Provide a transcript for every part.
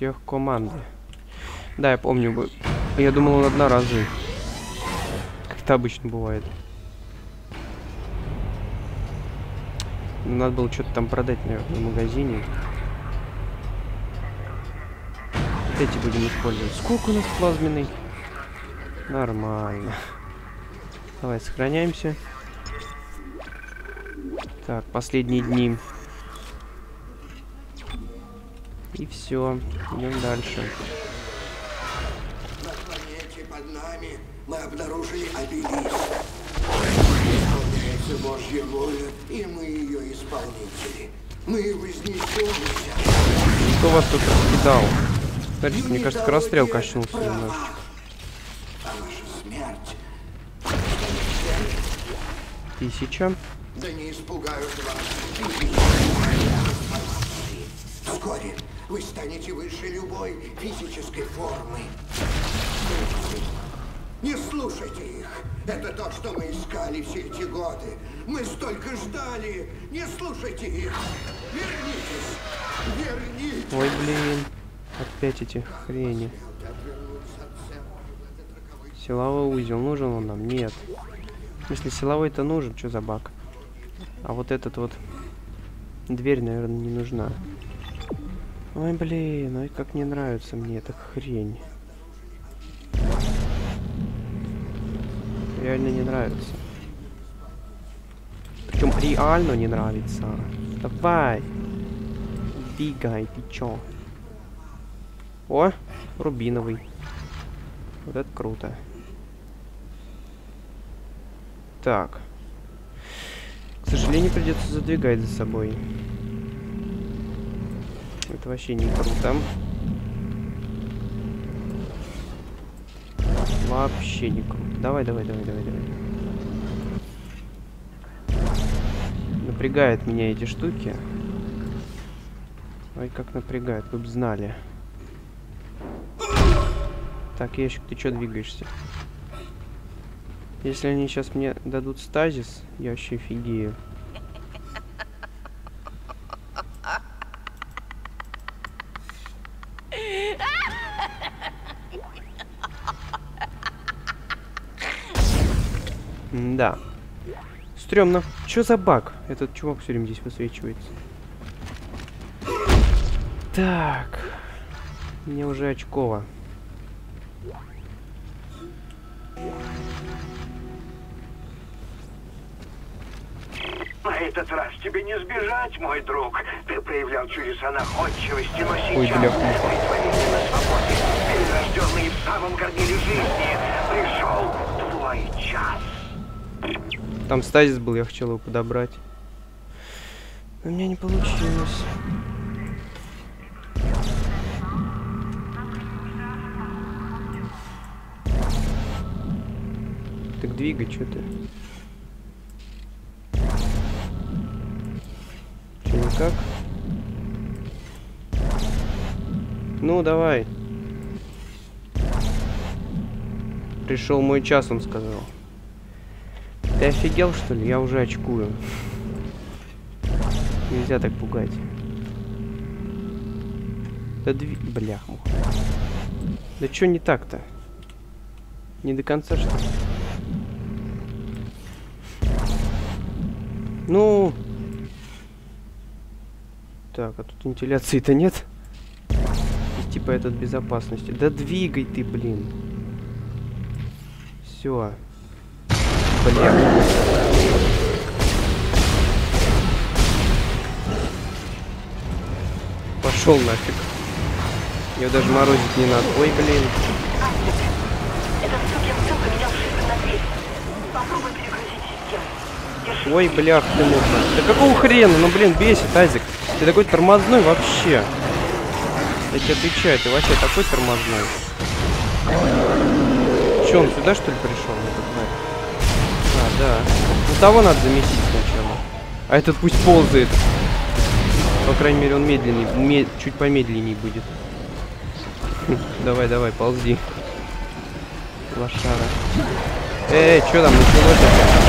Техкоманды. Да, я помню. Я думал, он одноразовый. Как это обычно бывает. Надо было что-то там продать, наверное, в магазине. Вот эти будем использовать. Сколько у нас плазменный? Нормально. Давай сохраняемся. Так, последние дни. И все. Идем дальше. На планете под нами мы обнаружили Обелиск. Исполняется Божья воля, и мы ее исполнители. Мы вознесемся. Кто вас тут раскидал? Смотрите, мне кажется, расстрел качнулся немножечко. А наша смерть. 1000. Да не испугают вас. Вскоре вы станете выше любой физической формы. Не слушайте их. Это то, что мы искали все эти годы. Мы столько ждали. Не слушайте их. Вернитесь. Вернитесь. Ой, блин. Опять эти хрени. Силовой узел. Нужен он нам? Нет. В смысле, силовой-то нужен. Что за баг? А вот этот вот... Дверь, наверное, не нужна. Ой, блин, ой, как не нравится мне эта хрень. Реально не нравится. Причем реально не нравится. Давай. Бегай, ты чё? О, рубиновый. Вот это круто. Так. К сожалению, придется задвигать за собой. Это вообще не круто. Вообще не круто. Давай, давай, давай, давай, давай. Напрягает меня эти штуки. Ой, как напрягает, вы бы знали. Так, ящик, ты чё двигаешься? Если они сейчас мне дадут стазис, я вообще офигею. Да. Стрёмно. Чё за баг? Этот чувак все время здесь высвечивается. Так. Мне уже очково. На этот раз тебе не сбежать, мой друг. Ты проявлял чудеса находчивости, но сейчас... Ой, бля, притворение на свободе, перерожденный в самом горниле жизни. Пришел твой час. Там стазис был, я хотел его подобрать. Но у меня не получилось. Так двигай, что ты? Че, никак? Ну, давай. Пришел мой час, он сказал. Ты офигел, что ли? Я уже очкую. Нельзя так пугать. Да бляхмуха. Да чё не так-то? Не до конца, что ли? Ну... Так, а тут вентиляции-то нет. И, типа этот безопасности. Да двигай ты, блин. Всё. Блин. Пошел нафиг. Ее даже морозить не надо. Ой, блин. Ой, блях, ты мог. Да какого хрена? Ну, блин, бесит, Айзек. Ты такой тормозной вообще. Я тебе отвечаю, ты вообще такой тормозной. Че, он сюда, что ли, пришел? Да. Ну того надо замесить сначала. А этот пусть ползает. По крайней мере, он медленнее. Чуть помедленнее будет. Давай, давай, ползи. Лошара. Эй, что там? Началось опять?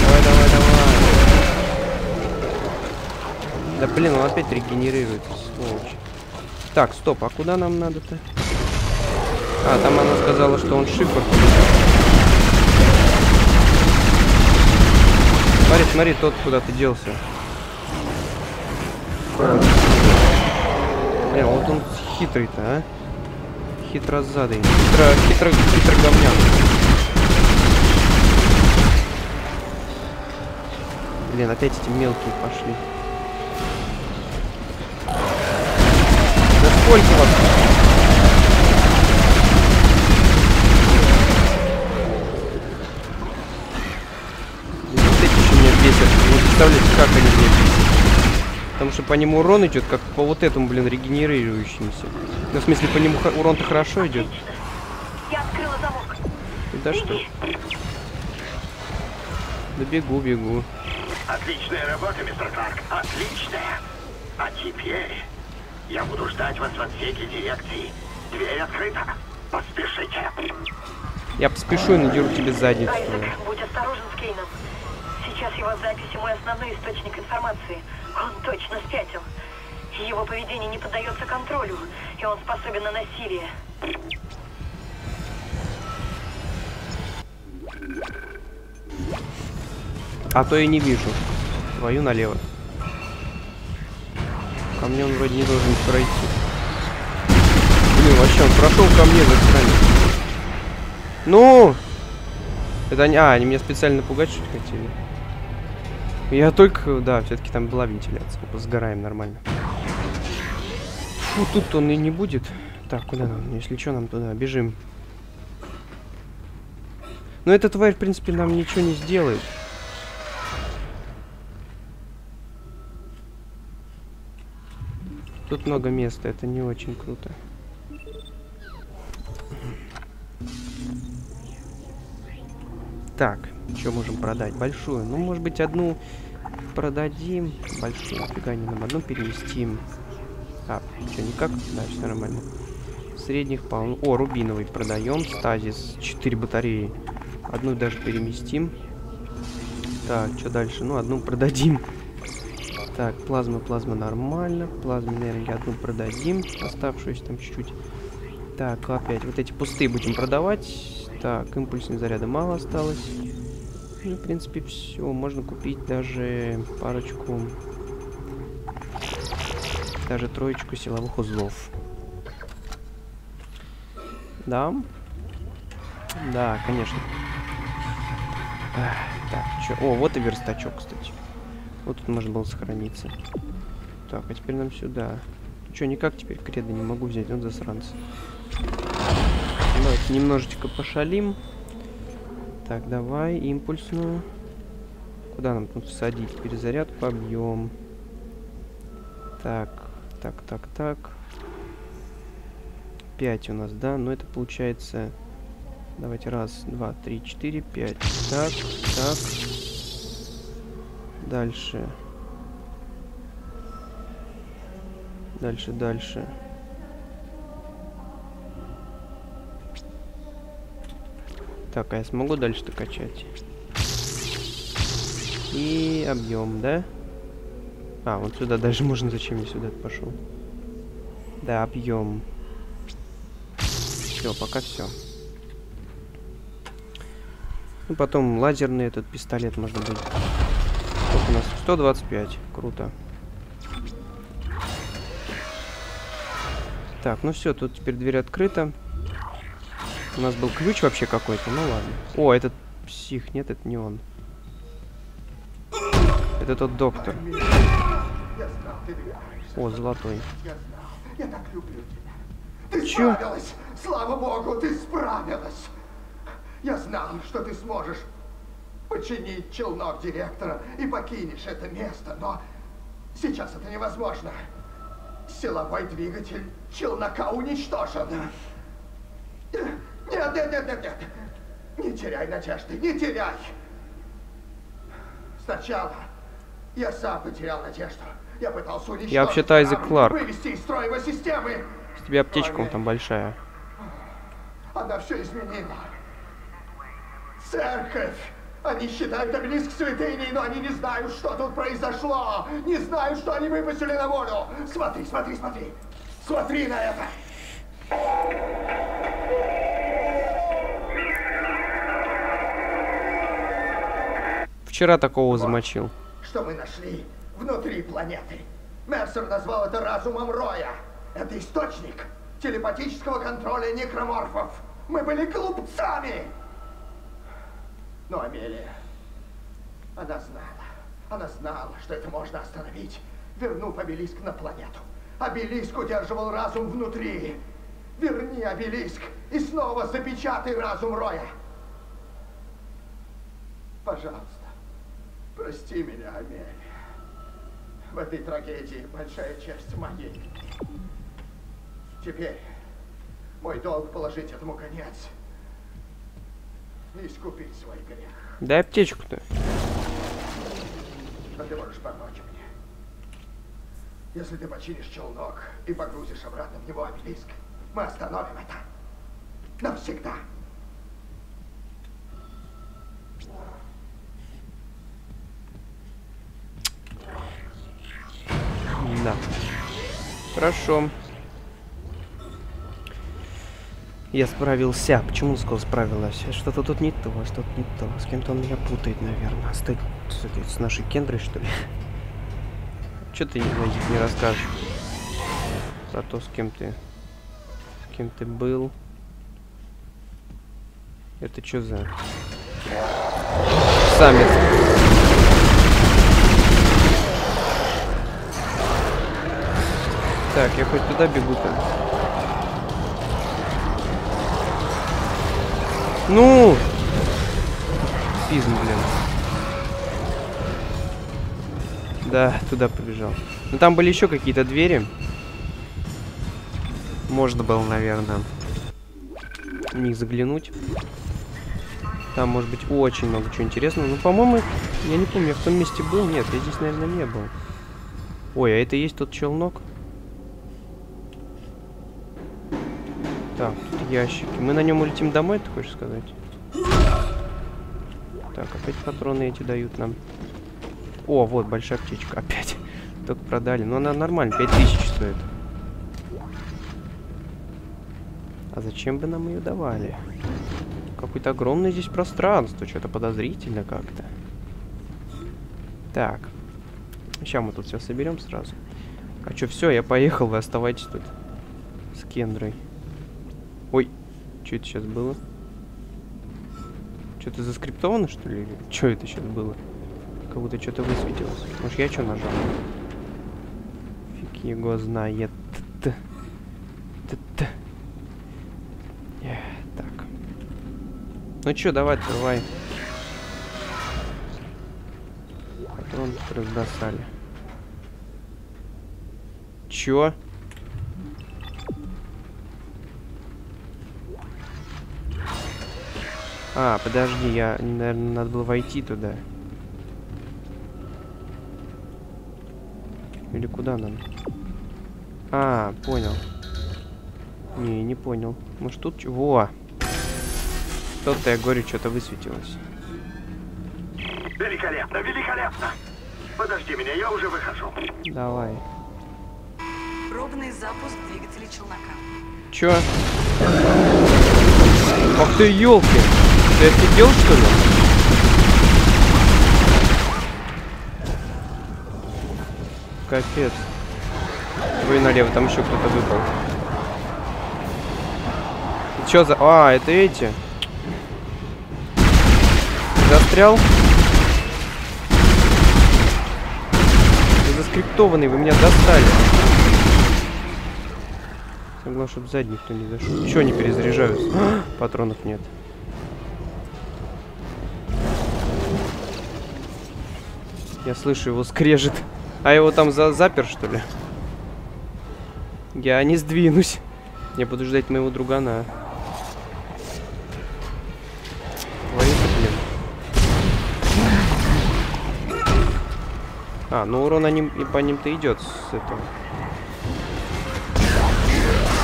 Давай, давай, давай. Да блин, он опять регенерируется, сволочь. Так, стоп, а куда нам надо-то? А, там она сказала, что он шифр. Смотри, смотри, тот куда-то делся. Блин, вот он хитрый-то, а? Хитрозадый. Хитроговняк. Блин, опять эти мелкие пошли. Да сколько вас? Блин, вот эти еще меня бесят. Вы представляете, как они меня бесят. Потому что по ним урон идет, как по вот этому, блин, регенерирующемуся. Ну, в смысле, по нему урон-то хорошо идет. Я открыла замок. Да что? Да бегу, бегу. Отличная работа, мистер Кларк. Отличная. А теперь я буду ждать вас в отсеке дирекции. Дверь открыта. Поспешите. Я поспешу и надеру тебе задницу. Айзек, будь осторожен с Кейном. Сейчас его записи мой основной источник информации. Он точно спятил. Его поведение не поддается контролю, и он способен на насилие. А то я не вижу. Твою налево. Ко мне он вроде не должен пройти. Блин, вообще он прошел ко мне за сторону. Ну! Это они... А, они меня специально пугать что-то хотели. Я только... Да, все-таки там была вентиляция. Сгораем нормально. Фу, тут он и не будет. Так, куда нам? Если что, нам туда бежим. Но эта тварь, в принципе, нам ничего не сделает. Тут много места, это не очень круто. Так, что можем продать? Большую. Ну, может быть, одну продадим. Большую. Фига не нам. Одну переместим. А, что, никак? Да, все нормально. Средних полно. О, рубиновый продаем. Стазис. 4 батареи. Одну даже переместим. Так, что дальше? Ну, одну продадим. Так, плазма нормально. Плазменную энергию одну продадим. Оставшуюся там чуть-чуть. Так, опять. Вот эти пустые будем продавать. Так, импульсных заряда мало осталось. Ну, в принципе, все. Можно купить даже парочку. Даже троечку силовых узлов. Да? Да, конечно. Так, что? О, вот и верстачок, кстати. Вот тут можно было сохраниться. Так, а теперь нам сюда. Че, никак теперь кредо не могу взять, вот засранцы. Давайте немножечко пошалим. Так, давай импульсную. Куда нам тут садить? Перезаряд побьем. Так. 5 у нас, да? Но это получается... Давайте раз, два, три, четыре, пять. Так. Дальше. Так, а я смогу дальше-то качать? И объем, да? А, вот сюда даже можно. Зачем я сюда пошел? Да, объем. Все, пока все. Ну, потом лазерный этот пистолет можно будет. У нас 125. Круто. Так, ну все, тут теперь дверь открыта. У нас был ключ вообще какой-то, ну ладно. О, этот псих, нет, это не он. Это тот доктор. О, золотой. Я так люблю тебя. Ты справилась! Слава богу, ты справилась! Я знал, что ты сможешь починить челнок директора и покинешь это место, но сейчас это невозможно. Силовой двигатель челнока уничтожен. Нет. Не теряй надежды, не теряй. Сначала я сам потерял надежду. Я пытался уничтожить. Я вообще-то Айзек Кларк. Вывести из строя его системы. С тебя аптечка там большая. Она все изменила. Церковь. Они считают обелиск святыней, но они не знают, что тут произошло. Не знают, что они выпустили на волю. Смотри. Смотри на это! Вчера такого замочил. Что мы нашли внутри планеты. Мерсер назвал это разумом Роя. Это источник телепатического контроля некроморфов. Мы были глупцами. Но Амелия, она знала, что это можно остановить, вернув обелиск на планету. Обелиск удерживал разум внутри. Верни обелиск и снова запечатай разум Роя. Пожалуйста, прости меня, Амелия. В этой трагедии большая часть моей. Теперь мой долг положить этому конец и искупить свой грех. Дай аптечку-то. А ты можешь помочь мне. Если ты починишь челнок и погрузишь обратно в него обелиск, мы остановим это. Навсегда. Да. Хорошо. Я справился. Почему он сказал справилась? Что-то тут не то, что-то не то. С кем-то он меня путает, наверное. Стать с нашей Кендрой, что ли? Че ты не расскажешь? Про то, с кем ты был. Это что за... Самец. Так, я хоть туда бегу-то. Ну! Пизм, блин. Да, туда побежал. Но там были еще какие-то двери. Можно было, наверное, в них заглянуть. Там, может быть, очень много чего интересного. Ну, по-моему, я не помню, я в том месте был. Нет, я здесь, наверное, не был. Ой, а это есть тот челнок? Так, тут ящики. Мы на нем улетим домой, ты хочешь сказать? Так, опять патроны эти дают нам. О, вот, большая аптечка. Опять. Только продали. Но она нормально, 5000 стоит. А зачем бы нам ее давали? Какое-то огромное здесь пространство. Что-то подозрительно как-то. Так. Сейчас мы тут все соберем сразу. А что, все, я поехал, вы оставайтесь тут. С Кендрой. Ой, что это сейчас было? Что-то заскриптовано, что ли? Что это сейчас было? Как будто что-то высветилось. Может, я что нажал? Фиг его знает. Так. Ну что, давай, открывай. Патроны разбросали. Чё? А, подожди, я, наверное, надо было войти туда. Или куда нам? А, понял. Не понял. Может, тут чего? Что-то, я говорю, что-то высветилось. Великолепно, великолепно. Подожди меня, я уже выхожу. Давай. Пробный запуск двигателя челнока. Чё? Ах ты, ёлки! Ты офигел, что ли? Капец. Ой, налево, там еще кто-то выпал. Чё за... А, это эти. Застрял? Ты заскриптованный, вы меня достали. Главное, чтобы сзади никто не зашел. Чего не перезаряжаются? Патронов нет. Я слышу его скрежет. А его там запер, что ли? Я не сдвинусь. Я буду ждать моего другана. Блин. А, ну урон и по ним-то идет с этого.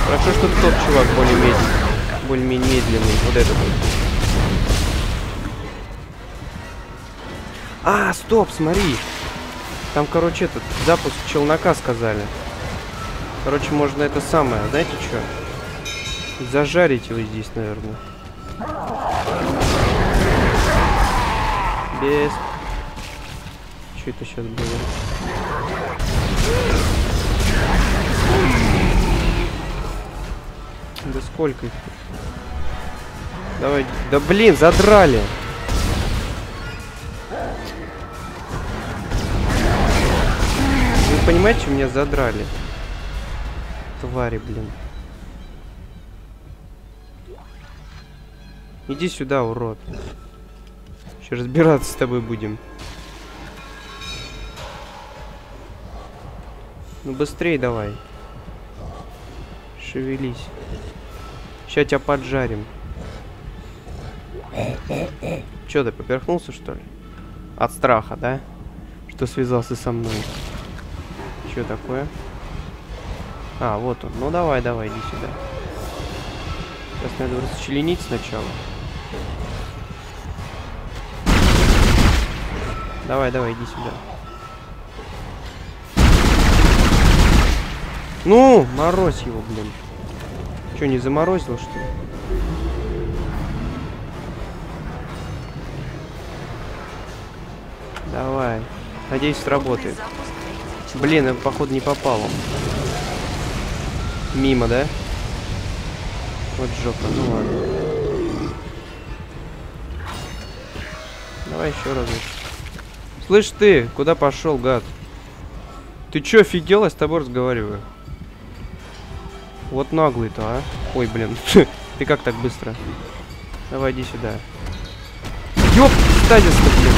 Хорошо, что тот чувак более-менее медленный. Вот этот вот. А, стоп, смотри. Там, короче, этот запуск челнока сказали. Короче, можно это самое, знаете что? Зажарить его здесь, наверное. Без... Что это сейчас было? Да сколько их? Давай. Да блин, задрали! Вы понимаете, что меня задрали? Твари, блин. Иди сюда, урод. Еще разбираться с тобой будем. Ну быстрей давай. Шевелись. Сейчас тебя поджарим. Че, ты поперхнулся, что ли? От страха, да? Что связался со мной? Че такое? А, вот он. Ну давай, давай, иди сюда. Сейчас надо расчленить сначала. Давай, давай, иди сюда. Ну, морозь его, блин. Че, не заморозил, что ли? Давай. Надеюсь, сработает. Блин, я, походу, не попал. Мимо, да? Вот жопа, ну ладно. Давай еще раз. Слышь ты, куда пошел, гад? Ты че, офигел? Я с тобой разговариваю. Вот наглый-то, а? Ой, блин. Ты как так быстро? Давай, иди сюда. Ёп, стазис-то, блин.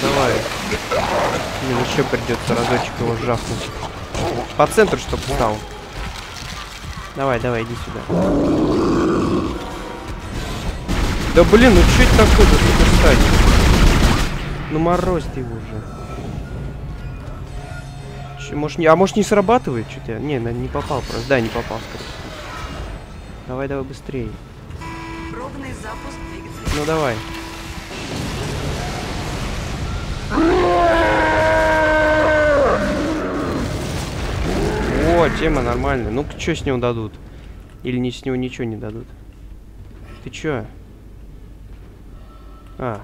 Давай. Мне еще придется разочек его жахнуть. По центру, чтобы встал. Давай, давай, иди сюда. Да блин, ну что это такое, да ты встать? Ну морозь ты его уже. Че, может, не... А может не срабатывает что-то? Не, не попал просто. Да, не попал, скорее. Давай, давай, быстрее. Ну давай. О, тема нормальная. Ну что с него дадут? Или не с него ничего не дадут? Ты чё? А.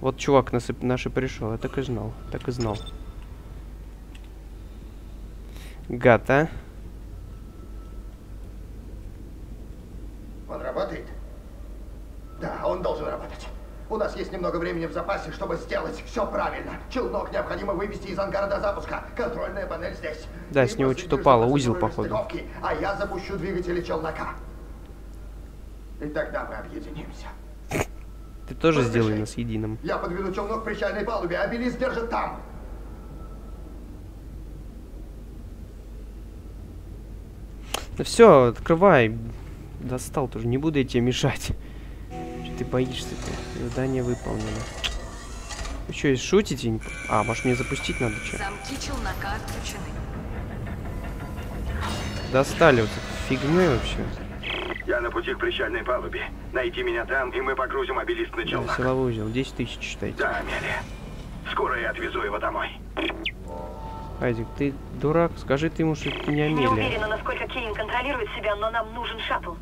Вот чувак наш и пришел. Я так и знал. Так и знал. Гад, а? Он работает? Да, он должен работать. У нас есть немного времени в запасе, чтобы сделать все правильно. Челнок необходимо вывести из ангара до запуска. Контрольная панель здесь. Да, и с него что-то упало. Узел, походу. А я запущу двигатели челнока. И тогда мы объединимся. Ты тоже сделай нас единым. Я подведу челнок к причальной палубе, а Обелиск держит там. Ну все, открывай. Достал тоже. Не буду я тебе мешать. Ты боишься, ты задание выполнено. Вы что, шутите? А, может мне запустить надо что? Замки челнока отключены. Достали вот эту фигню вообще. Я на пути к причальной палубе. Найди меня там, и мы погрузим Обелиск на челнок. Да, силовой узел, 10 тысяч, считайте. Да, Амелия. Скоро я отвезу его домой. Айзек, ты дурак, скажи ты ему, что ты не Амелия. Не уверена, насколько Кейн контролирует себя, но нам нужен шаттл.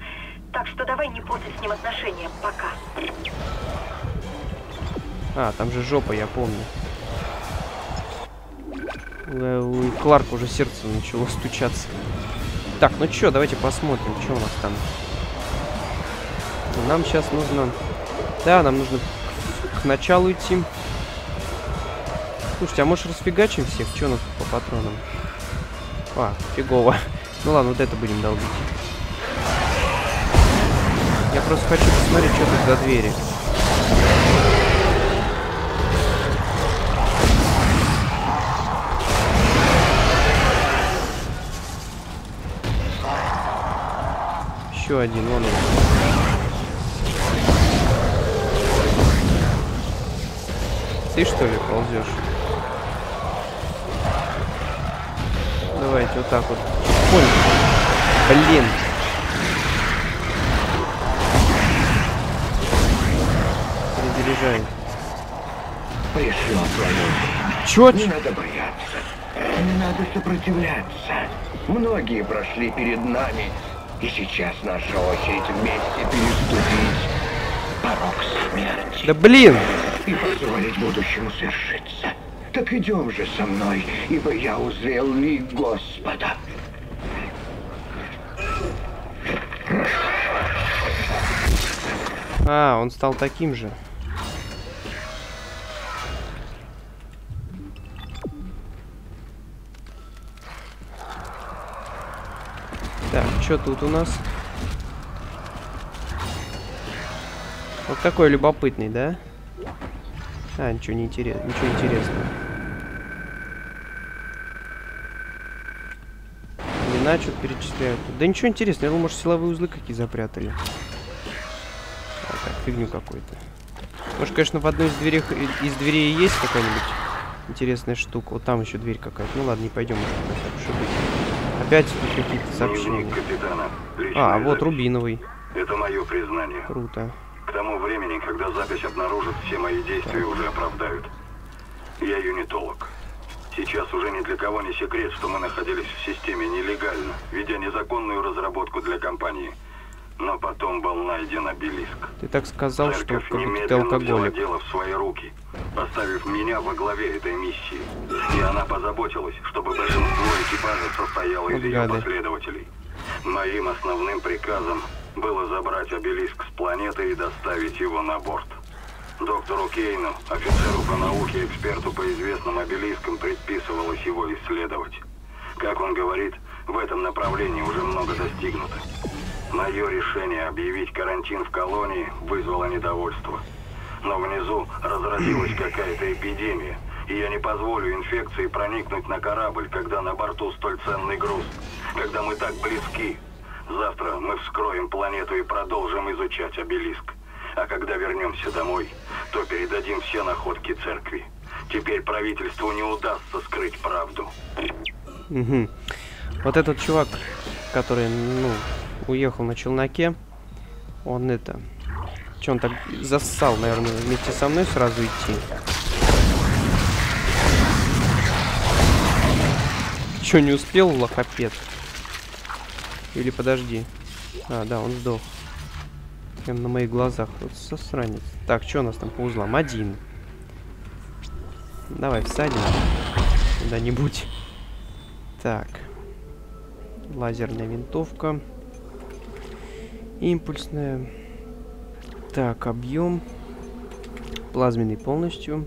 Так что давай не портить с ним отношения, пока. А, там же жопа, я помню. У Кларка уже сердце начало стучаться. Так, ну чё, давайте посмотрим, что у нас там. Нам сейчас нужно... Да, нам нужно к началу идти. Слушайте, а может расфигачим всех? Чё у нас по патронам? А, фигово. Ну ладно, вот это будем долбить. Я просто хочу посмотреть, что тут за двери. Еще один, вон он. Ты что ли ползешь? Давайте вот так вот. Ой, блин. уезжай. Пришло твое. Чё? Не надо бояться. Не надо сопротивляться. Многие прошли перед нами. И сейчас наша очередь вместе переступить порог смерти. Да блин! И позволить будущему свершиться. Так идем же со мной, ибо я узрел ли Господа. А, он стал таким же. Так, что тут у нас? Вот такой любопытный, да? А, ничего не интересно, ничего интересного. Блин, что-то перечисляют. Да ничего интересного, я думал, может, силовые узлы какие запрятали. А, так, фигню какую-то. Может, конечно, в одной из дверей есть какая-нибудь интересная штука. Вот там еще дверь какая-то. Ну ладно, не пойдем уже. Опять тут какие-то сообщения. А, вот рубиновый. Это мое признание. Круто. К тому времени, когда запись обнаружит, все мои действия уже оправдают. Я юнитолог. Сейчас уже ни для кого не секрет, что мы находились в системе нелегально, ведя незаконную разработку для компании. Но потом был найден обелиск. Ты так сказал, что немедленно алкоголик. Взяла дело в свои руки, поставив меня во главе этой миссии. И она позаботилась, чтобы большинство экипажа состояло из ее последователей. Моим основным приказом было забрать обелиск с планеты и доставить его на борт. Доктору Кейну, офицеру по науке, эксперту по известным обелискам, предписывалось его исследовать. Как он говорит, в этом направлении уже много достигнуто. Мое решение объявить карантин в колонии вызвало недовольство. Но внизу разразилась какая-то эпидемия, и я не позволю инфекции проникнуть на корабль, когда на борту столь ценный груз, когда мы так близки. Завтра мы вскроем планету и продолжим изучать обелиск. А когда вернемся домой, то передадим все находки церкви. Теперь правительству не удастся скрыть правду. Угу. Вот этот чувак, который, ну, уехал на челноке, он это... Че он так зассал, наверное, вместе со мной сразу идти? Че, не успел, лохопед? Или подожди. А, да, он сдох. Прям на моих глазах. Вот сосранец. Так, что у нас там по узлам? Один. Давай, всадим. Куда-нибудь. Так. Лазерная винтовка. Импульсная. Так, объем. Плазменный полностью.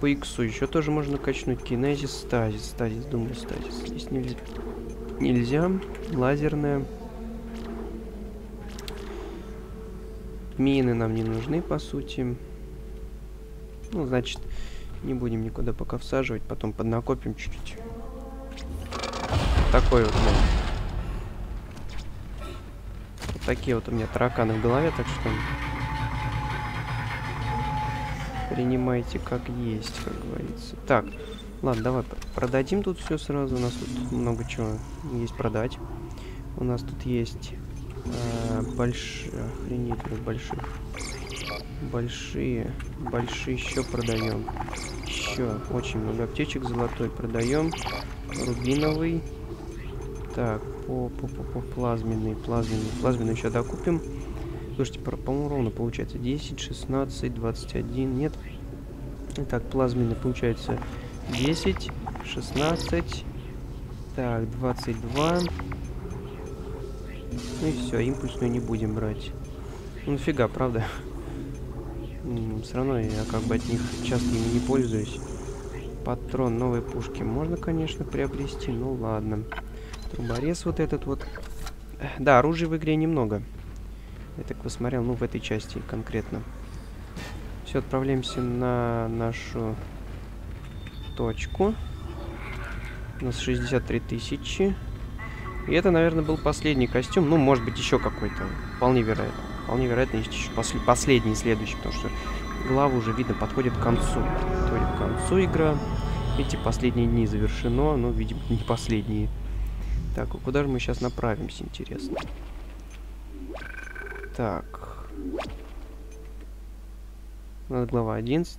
По иксу еще тоже можно качнуть. Кинезис, стазис. Стазис, думаю, стазис. Здесь нельзя. Нельзя. Лазерная. Мины нам не нужны, по сути. Ну, значит, не будем никуда пока всаживать. Потом поднакопим чуть-чуть. Такой вот. Вот такие вот у меня тараканы в голове, так что принимайте как есть, как говорится. Так. Ладно, давай продадим тут все сразу. У нас тут много чего есть продать. У нас тут есть большие еще продаем. Еще очень много аптечек. Золотой продаем. Рубиновый. Так, по плазменный. Плазменный еще докупим. Слушайте, по-моему, ровно получается 10, 16, 21. Нет. Итак, плазменный получается 10, 16, так, 22. Ну и все, импульсную не будем брать. Ну нафига, правда? Все равно я как бы от них часто ими не пользуюсь. Патрон новой пушки можно, конечно, приобрести, ну ладно. Труборез вот этот вот. Да, оружия в игре немного. Я так посмотрел, ну в этой части конкретно. Все, отправляемся на нашу... точку. У нас 63 тысячи, и это, наверное, был последний костюм. Ну, может быть, еще какой-то, вполне вероятно, есть еще последний, следующий, потому что глава уже видно подходит к концу, игра. Эти последние дни завершено, но, видимо, не последние. Так, а куда же мы сейчас направимся, интересно? Так, Глава 11.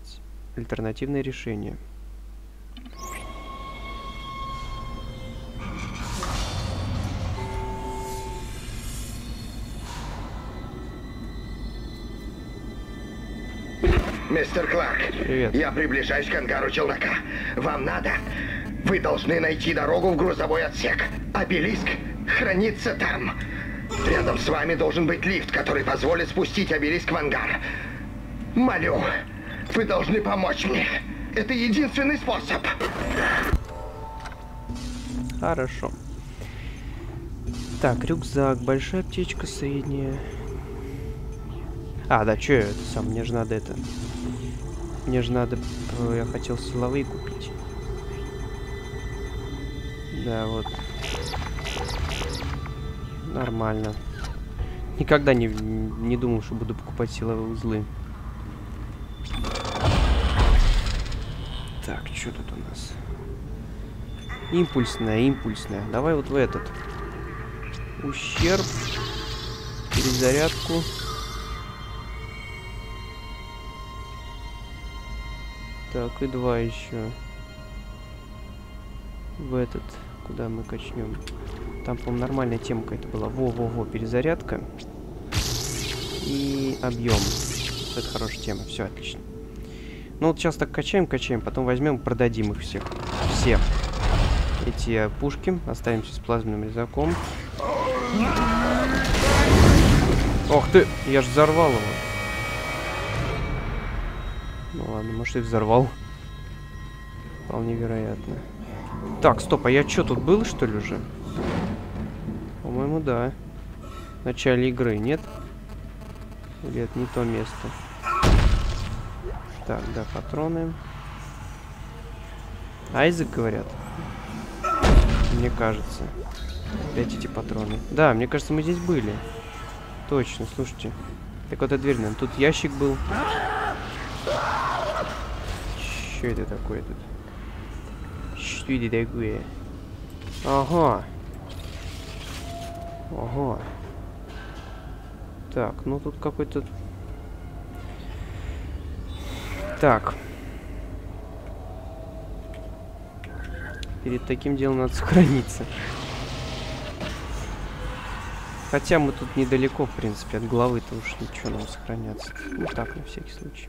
Альтернативное решение. Мистер Кларк, привет. Я приближаюсь к ангару челнока. Вам надо? Вы должны найти дорогу в грузовой отсек. Обелиск хранится там. Рядом с вами должен быть лифт, который позволит спустить обелиск в ангар. Молю, вы должны помочь мне. Это единственный способ. Хорошо. Так, рюкзак, большая аптечка, средняя. А, да, чё это сам? Мне же надо это... Мне же надо... Я хотел силовые купить. Да, вот. Нормально. Никогда не думал, что буду покупать силовые узлы. Так, что тут у нас? Импульсная, импульсная. Давай вот в этот. Ущерб. Перезарядку. Так, и два еще. В этот. Куда мы качнем? Там, по-моему, нормальная тема какая-то была. Во-во-во, перезарядка. И объем. Это хорошая тема. Все, отлично. Ну вот сейчас так качаем, потом возьмем, продадим их всех. Все эти пушки. Оставимся с плазменным резаком. Ох ты! Я же взорвал его. Ну ладно, может и взорвал. Вполне вероятно. Так, стоп, а я что, тут был, что ли, уже? По-моему, да. В начале игры, нет? Или это не то место? Так, да, патроны. Айзек, говорят. Мне кажется. Опять эти патроны. Да, мне кажется, мы здесь были. Точно, слушайте. Так, вот эта дверь, наверное. Тут ящик был. Что это такое тут? Что это такое? Ага. Ага. Так, ну тут какой-то... Так. Перед таким делом надо сохраниться. Хотя мы тут недалеко, в принципе, от главы-то уж ничего нам сохраняться. Ну так, на всякий случай.